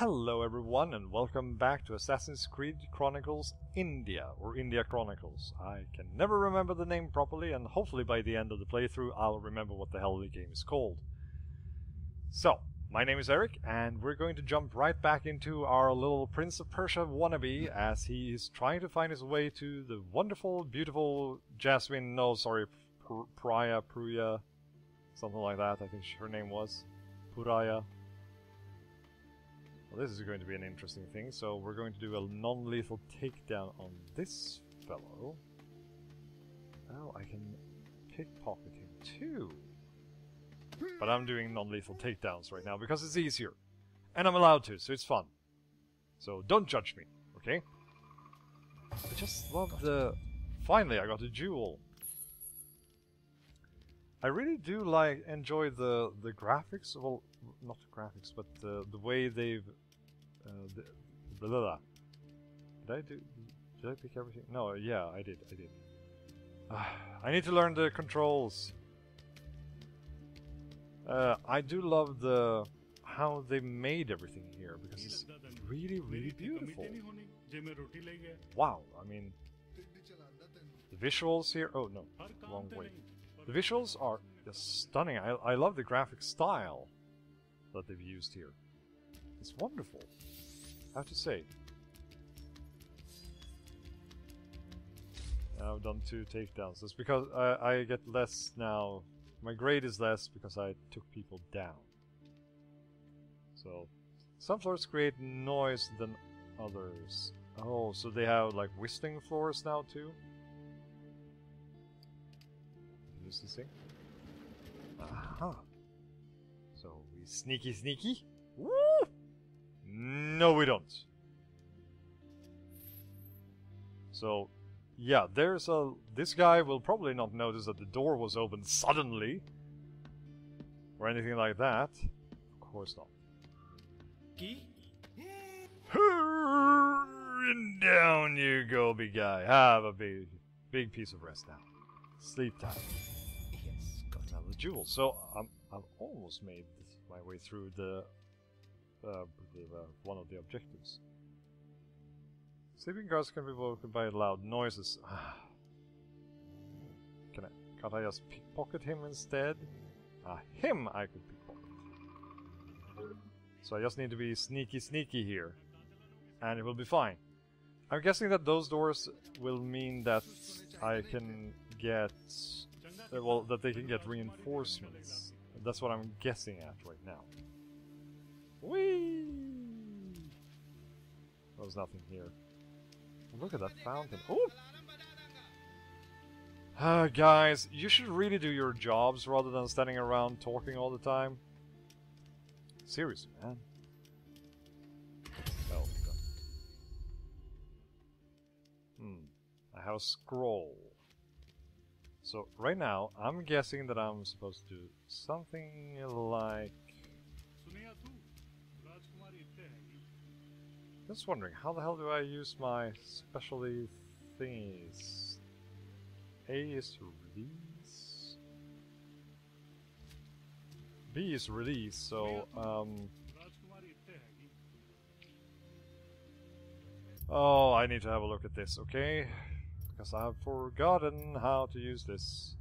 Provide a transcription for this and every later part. Hello everyone and welcome back to Assassin's Creed Chronicles India, or India Chronicles. I can never remember the name properly, and hopefully by the end of the playthrough I'll remember what the hell the game is called. So, my name is Eric, and we're going to jump right back into our little Prince of Persia wannabe as he is trying to find his way to the wonderful, beautiful Jasmine, no sorry, Priya, something like that I think her name was, Puraya. Well, this is going to be an interesting thing, so we're going to do a non-lethal takedown on this fellow. Oh, I can pickpocket him too. But I'm doing non-lethal takedowns right now because it's easier. And I'm allowed to, so it's fun. So don't judge me, okay? I just love the... Finally, I got a jewel. I really do enjoy the graphics, well, not the graphics, but the way they've... Did I pick everything? No, yeah, I did. I need to learn the controls. I do love how they made everything here, because it's really, really beautiful. Wow, I mean... The visuals here... Oh, no, wrong way. The visuals are just stunning. I love the graphic style that they've used here. It's wonderful, I have to say. I've done 2 takedowns. That's because I get less now. My grade is less because I took people down. So, some floors create noise than others. Oh, so they have like whistling floors now too? Aha! So we sneaky. Woo! No, we don't. So, yeah, there's a. This guy will probably not notice that the door was open suddenly, or anything like that. Of course not. And down you go, big guy. Have a big piece of rest now. Sleep time. The jewel. So I've almost made my way through one of the objectives. Sleeping guards can be woken by loud noises. Can't I just pickpocket him instead? Him I could pickpocket. So I just need to be sneaky here, and it will be fine. I'm guessing that those doors will mean that I can get. Well, that they can get reinforcements. That's what I'm guessing at right now. Whee! There was nothing here. Look at that fountain. Oh! Guys, you should really do your jobs rather than standing around talking all the time. Seriously, man. Oh, God. I have a scroll. So, right now, I'm guessing that I'm supposed to do something like... Just wondering, how the hell do I use my specialty thingies? A is release? B is release, so... Oh, I need to have a look at this, okay? Because I have forgotten how to use this.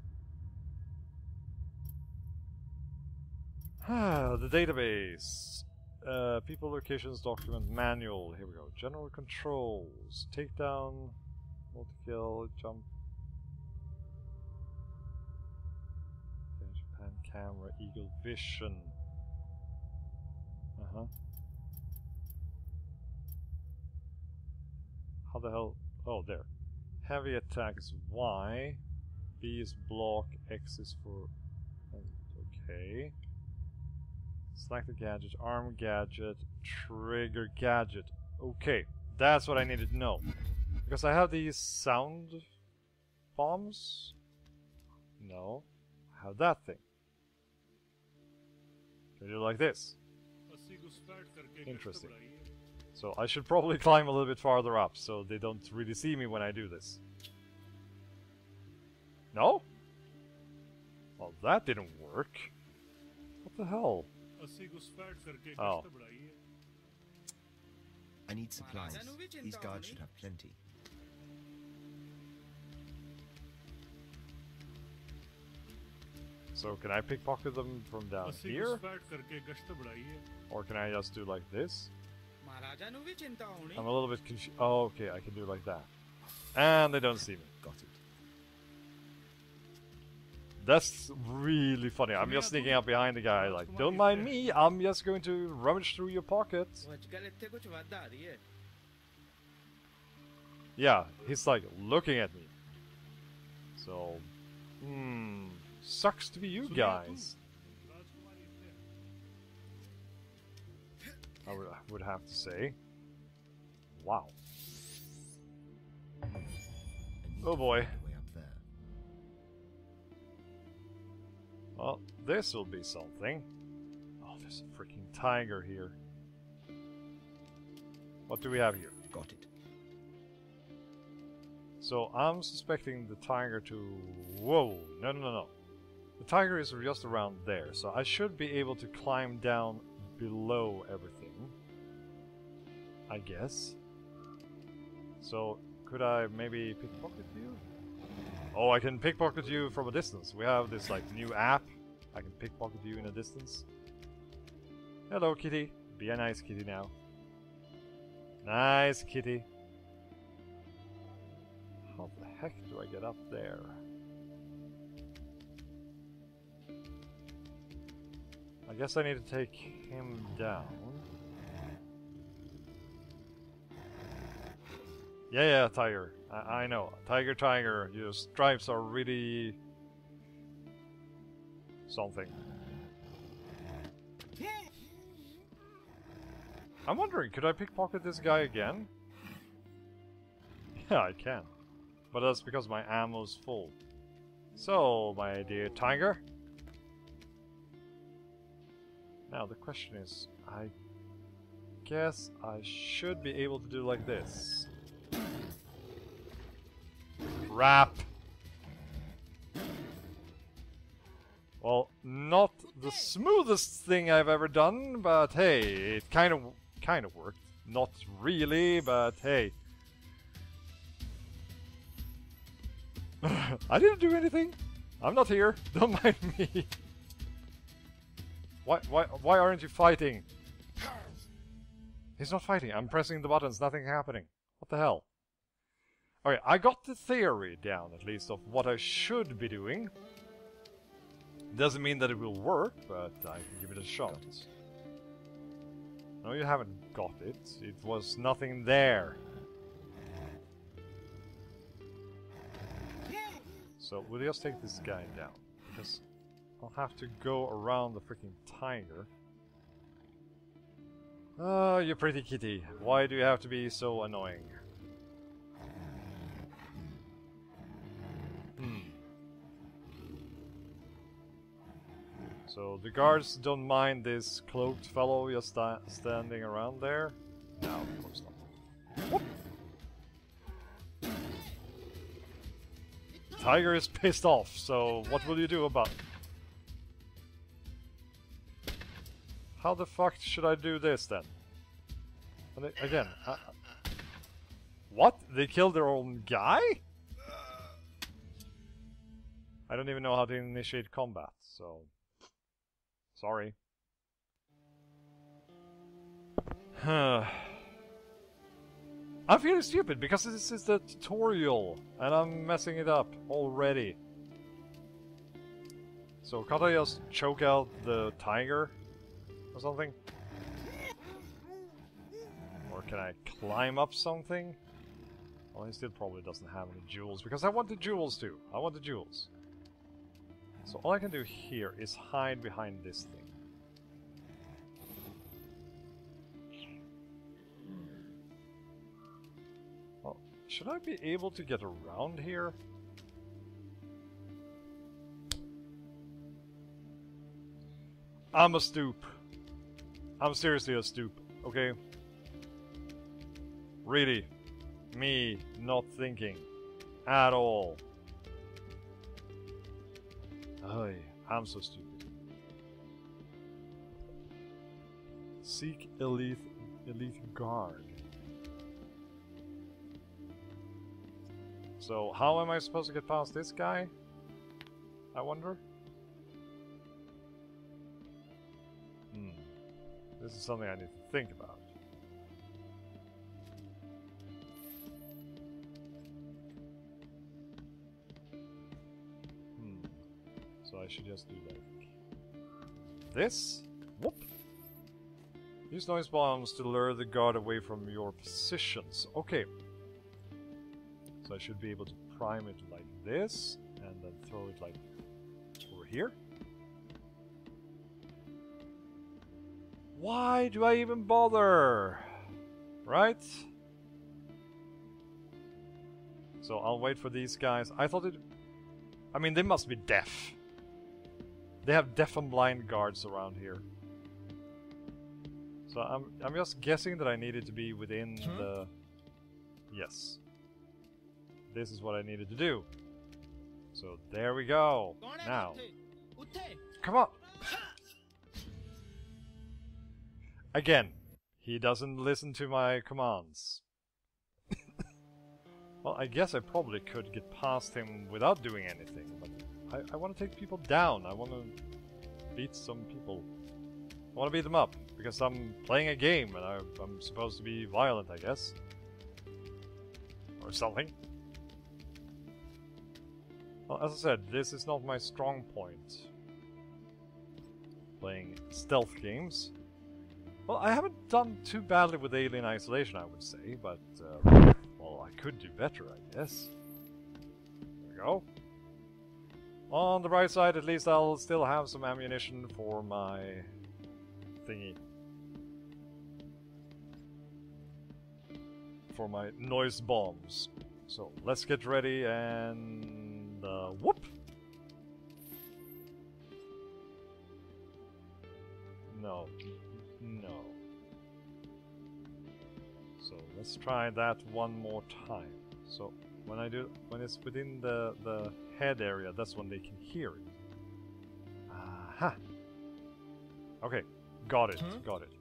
The database. People, locations, document, manual. Here we go. General controls. Takedown. Multi-kill. Jump. Pan camera. Eagle vision. How the hell? Oh, there. Heavy attack is Y, B is block, X is for... Okay. Select the gadget, arm gadget, trigger gadget. Okay, that's what I needed to know. Because I have these sound bombs. No, I have that thing. Can I do it like this? Interesting. So I should probably climb a little bit farther up, so they don't really see me when I do this. No? Well, that didn't work. What the hell? Oh. I need supplies. These guards should have plenty. So can I pickpocket them from down here? Or can I just do like this? I'm a little bit confused. Oh, okay, I can do it like that. And they don't see me. Got it. That's really funny. I'm just sneaking up behind the guy like, don't mind me, I'm just going to rummage through your pocket. Yeah, he's like looking at me. So, sucks to be you guys. I would have to say. Wow. Oh boy. Well, this will be something. Oh, there's a freaking tiger here. What do we have here? Got it. So I'm suspecting the tiger to... Whoa, no, no, no, no. The tiger is just around there, so I should be able to climb down below everything, I guess. So, could I maybe pickpocket you? Oh, I can pickpocket you from a distance. We have this like new app. I can pickpocket you in a distance. Hello, kitty. Be a nice kitty now. Nice kitty. How the heck do I get up there? I guess I need to take him down. Yeah, tiger. I know. Tiger, tiger. Your stripes are really... something. I'm wondering, could I pickpocket this guy again? Yeah, I can. But that's because my ammo's full. So, my dear tiger. Now, the question is, I guess I should be able to do like this. Crap. Well, not the smoothest thing I've ever done, but hey, it kind of worked. Not really, but hey. I didn't do anything. I'm not here. Don't mind me. Why aren't you fighting? He's not fighting. I'm pressing the buttons. Nothing's happening. What the hell? Alright, I got the theory down, at least, of what I should be doing. Doesn't mean that it will work, but I can give it a shot. No, you haven't got it. It was nothing there. So, we'll just take this guy down. Because I'll have to go around the freaking tiger. Oh, you pretty kitty. Why do you have to be so annoying? So the guards don't mind this cloaked fellow just standing around there. No, of course not. Whoop. Tiger is pissed off, so what will you do about it? How the fuck should I do this then? Again, what? They killed their own guy? I don't even know how to initiate combat, so... Sorry. I'm feeling stupid because this is the tutorial and I'm messing it up already. So can't I just choke out the tiger or something? Or can I climb up something? Well, he still probably doesn't have any jewels because I want the jewels too. I want the jewels. So all I can do here is hide behind this thing. Well, should I be able to get around here? I'm a stoop. I'm seriously a stoop, okay? Really. Me not thinking. At all. Oh, I'm so stupid. Seek elite guard. So how am I supposed to get past this guy? I wonder. This is something I need to think about. So I should just do like this. Whoop. Use noise bombs to lure the guard away from your positions. Okay. So I should be able to prime it like this, and then throw it like over here. Why do I even bother? Right? So I'll wait for these guys. I thought it... I mean, they must be deaf. They have deaf and blind guards around here. So I'm just guessing that I needed to be within the... Yes. This is what I needed to do. So there we go. Now. Come on! Again, he doesn't listen to my commands. Well, I guess I probably could get past him without doing anything, but I want to take people down. I want to beat some people. I want to beat them up, because I'm playing a game and I'm supposed to be violent, I guess. Or something. Well, as I said, this is not my strong point. Playing stealth games. Well, I haven't done too badly with Alien Isolation, I would say, but, well, I could do better, I guess. There we go. On the bright side, at least I'll still have some ammunition for my thingy. For my noise bombs. So, let's get ready and... whoop! No. No. So let's try that one more time. So when I do, when it's within the head area, that's when they can hear it. Aha! Okay, got it, got it.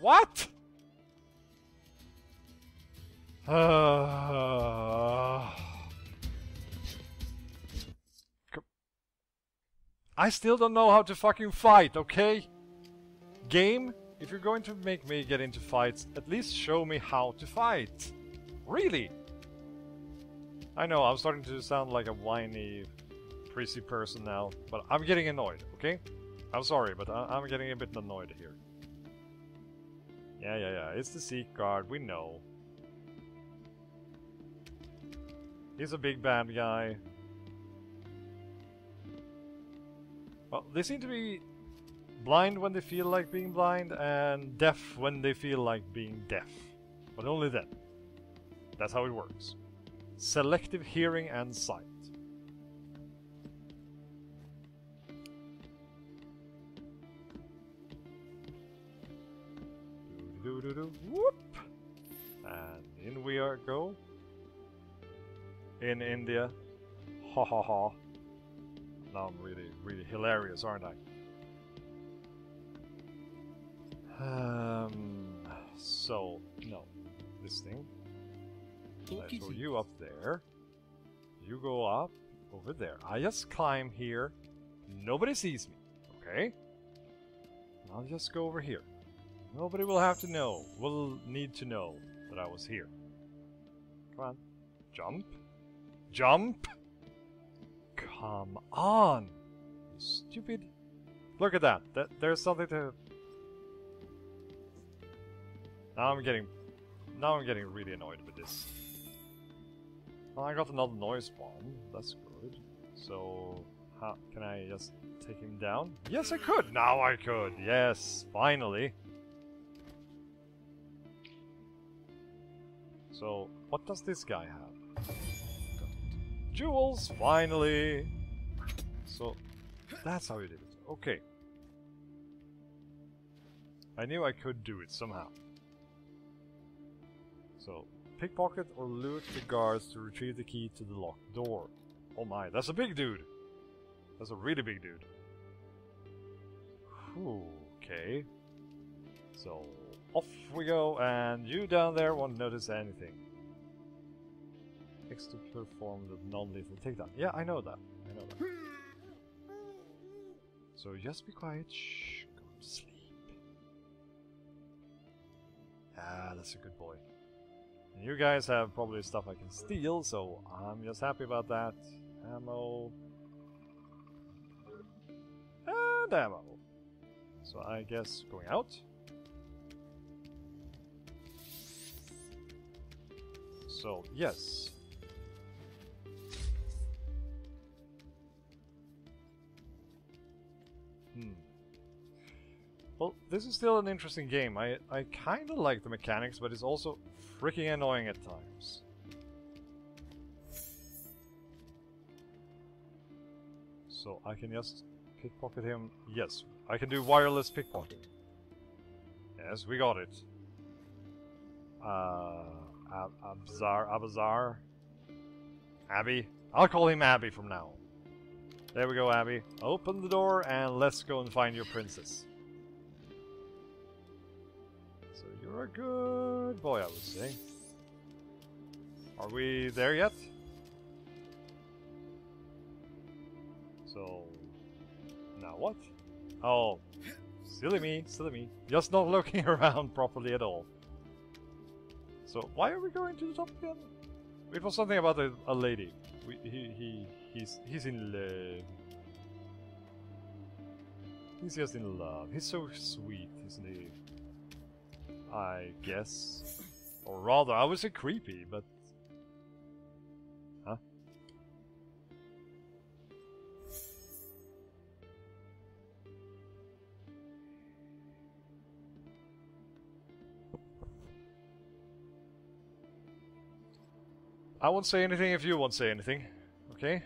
What? I still don't know how to fucking fight, okay? Game, if you're going to make me get into fights, at least show me how to fight. Really? I know, I'm starting to sound like a whiny, prissy person now, but I'm getting annoyed, okay? I'm sorry, but I'm getting a bit annoyed here. Yeah, it's the Seek Guard, we know. He's a big bad guy. Well, they seem to be... blind when they feel like being blind, and deaf when they feel like being deaf. But only then. That's how it works. Selective hearing and sight. Do-do-do-do-do. Whoop! And in we are go. In India. Ha ha ha. Now I'm really, really hilarious, aren't I? So, no. This thing. I throw you up there. You go up over there. I just climb here. Nobody sees me. Okay? I'll just go over here. Nobody will have to know. Will need to know that I was here. Come on. Jump. Jump! Come on! You stupid... Look at that. There's something to... Now I'm getting really annoyed with this. Well, I got another noise bomb. That's good. So, how can I just take him down? Yes, I could. Now I could. Yes, finally. So, what does this guy have? Jewels, finally. So, that's how you did it. Okay. I knew I could do it somehow. So, pickpocket or loot the guards to retrieve the key to the locked door. Oh my, that's a big dude! That's a really big dude. Whew, okay. So, off we go, and you down there won't notice anything. attacks to perform the non-lethal takedown. Yeah, I know that. I know that. So just be quiet. Shh, go to sleep. Ah, that's a good boy. And you guys have probably stuff I can steal, so I'm just happy about that. Ammo. And ammo. So I guess going out. So, yes. Well, this is still an interesting game. I kind of like the mechanics, but it's also freaking annoying at times. So, I can just pickpocket him. Yes, I can do wireless pickpocket. Yes, we got it. Abazar. Abby. I'll call him Abby from now. There we go, Abby. Open the door and let's go and find your princess. So you're a good boy, I would say. Are we there yet? So... now what? Oh. Silly me, silly me. Just not looking around properly at all. So, why are we going to the top again? It was something about a lady. He's in love. He's just in love. He's so sweet, isn't he? I guess. Or rather, I would say creepy, but... huh? I won't say anything if you won't say anything, okay?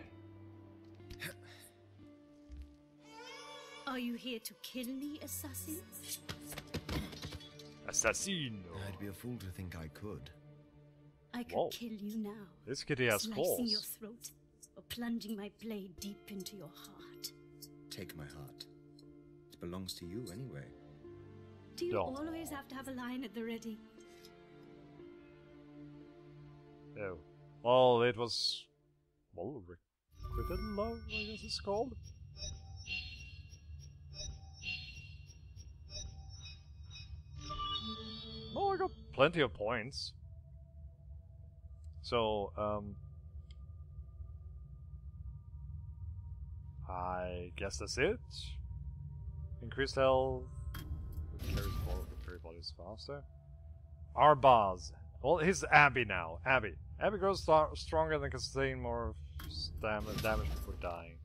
Are you here to kill me, assassin? Assassino! I'd be a fool to think I could. I could kill you now. This kitty has claws. Slicing your throat or plunging my blade deep into your heart. Take my heart. It belongs to you anyway. Do you always have to have a line at the ready? Oh. Well, it was... well, recruited love, I guess it's called. Oh, I got plenty of points. So, I guess that's it. Increased health. Carries more of the prey bodies faster. Arbaaz. Well, he's Abby now. Abby. Abby grows stronger and can sustain more damage before dying.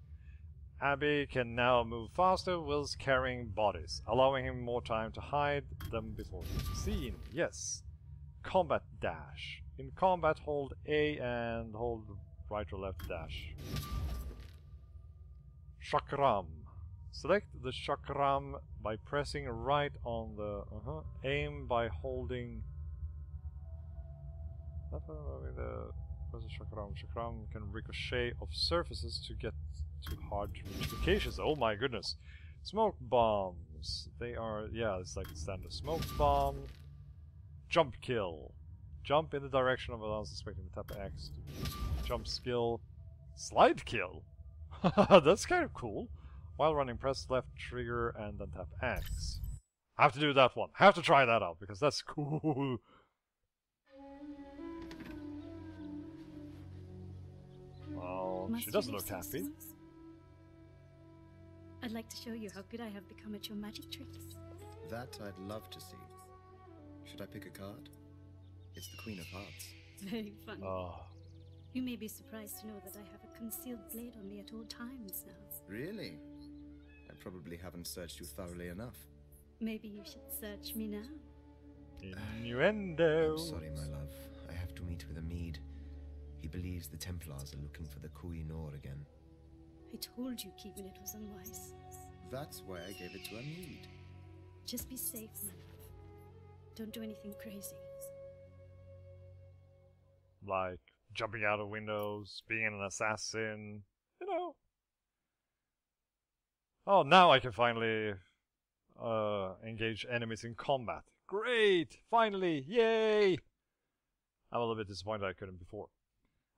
Abby can now move faster whilst carrying bodies, allowing him more time to hide them before being seen. Yes. Combat dash. In combat, hold A and hold right or left dash. Chakram. Select the chakram by pressing right on the... aim by holding... Chakram can ricochet off surfaces to get to hard to reach locations. Oh my goodness. Smoke bombs. They are, yeah, it's like the standard smoke bomb. Jump kill. Jump in the direction of an unsuspecting tap X to jump skill. Slide kill. That's kind of cool. While running, press left trigger and then tap X. I have to do that one. I have to try that out because that's cool. Well, she doesn't look happy. I'd like to show you how good I have become at your magic tricks. That I'd love to see. Should I pick a card? It's the Queen of Hearts. Very funny. Oh. You may be surprised to know that I have a concealed blade on me at all times now. Really? I probably haven't searched you thoroughly enough. Maybe you should search me now. Innuendo. I'm sorry, my love. I have to meet with Amid. He believes the Templars are looking for the Koi Noor again. I told you, Keegan, it was unwise. That's why I gave it to Amid. Just be safe, my love. Don't do anything crazy. Like jumping out of windows, being an assassin, you know. Oh, now I can finally engage enemies in combat. Great! Finally! Yay! I'm a little bit disappointed I couldn't before.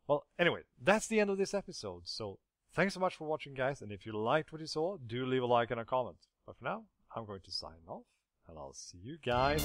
Well, anyway, that's the end of this episode. So thanks so much for watching, guys. And if you liked what you saw, do leave a like and a comment. But for now, I'm going to sign off, and I'll see you guys.